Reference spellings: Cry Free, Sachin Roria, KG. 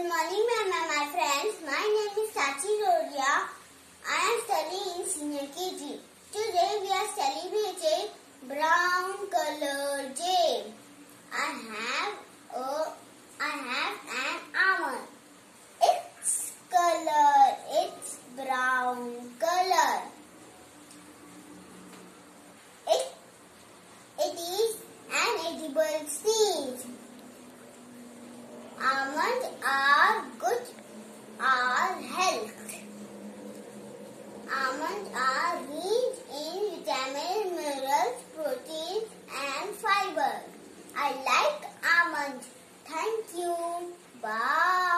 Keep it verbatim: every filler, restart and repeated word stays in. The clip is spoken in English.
Good morning, ma'am and my friends. My name is Sachin Roria. I am studying in senior K G. Today we are celebrating brown color day. I have a, I have an almond. Its color, it's brown color. It, it is an edible seed. Almonds are good for health. Almonds are rich in vitamins, minerals, proteins and fiber. I like almonds. Thank you. Bye.